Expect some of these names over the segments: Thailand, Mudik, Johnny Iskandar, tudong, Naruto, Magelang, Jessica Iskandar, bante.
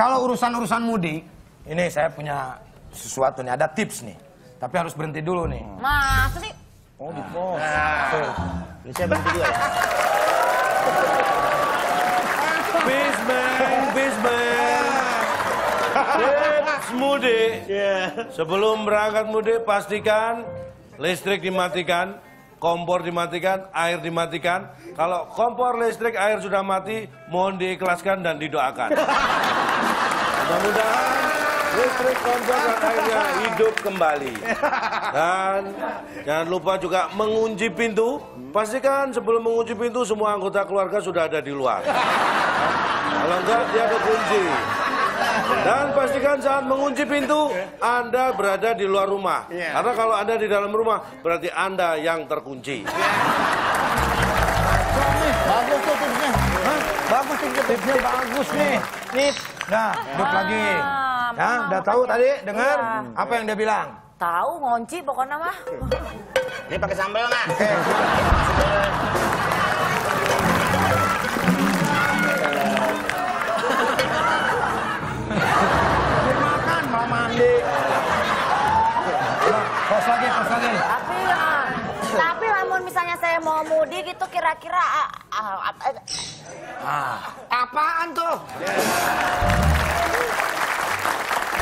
Kalau urusan-urusan mudik, ini saya punya sesuatu nih, ada tips nih. Tapi harus berhenti dulu nih. Masa sih? Oh, di pos. Ini saya berhenti dulu ya. Bisbang. Tips mudik. Sebelum berangkat mudik, pastikan listrik dimatikan, kompor dimatikan, air dimatikan. Kalau kompor, listrik, air sudah mati, mohon diikhlaskan dan didoakan. Mudah-mudahan listrik, kompor, dan airnya hidup kembali. Dan jangan lupa juga mengunci pintu. Pastikan sebelum mengunci pintu semua anggota keluarga sudah ada di luar. Kalau enggak, dia kekunci. Dan pastikan saat mengunci pintu, Anda berada di luar rumah. Karena kalau Anda di dalam rumah, berarti Anda yang terkunci. Bagus tuh tipsnya. Bagus tipsnya, bagus nih. Nih, nah, duduk lagi. Nah, udah tahu tadi, dengar apa yang dia bilang? Tahu, ngunci pokoknya mah. Ini pakai sambal nggak? Lagi. Tapi lamun misalnya saya mau mudik itu kira-kira apaan tuh?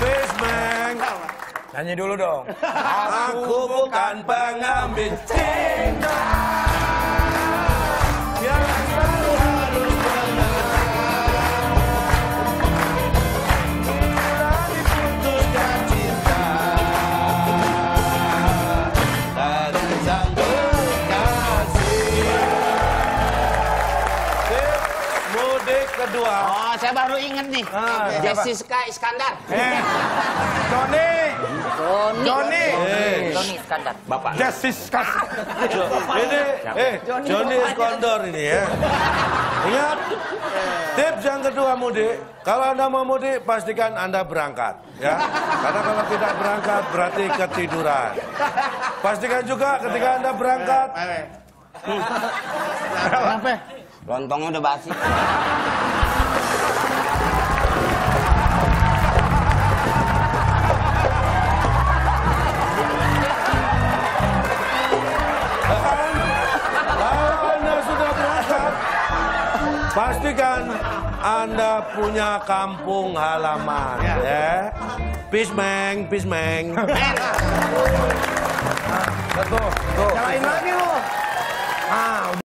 Bismeng, nyanyi dulu dong. Aku bukan pengambil cinta. Kedua. Oh, saya baru inget nih. Jessica Iskandar. Johnny Iskandar. Bapak. Jessica. Ini, Johnny Iskandar ini ya. Ingat, tips yang kedua mudik. Kalau Anda mau mudik, pastikan Anda berangkat. Ya, karena kalau tidak berangkat berarti ketiduran. Pastikan juga ketika Anda berangkat. Kenapa? Lontongnya udah basi. Kalau Anda sudah berangkat, pastikan Anda punya kampung halaman, ya. Bismeng. Betul. Nyalain lagi lu.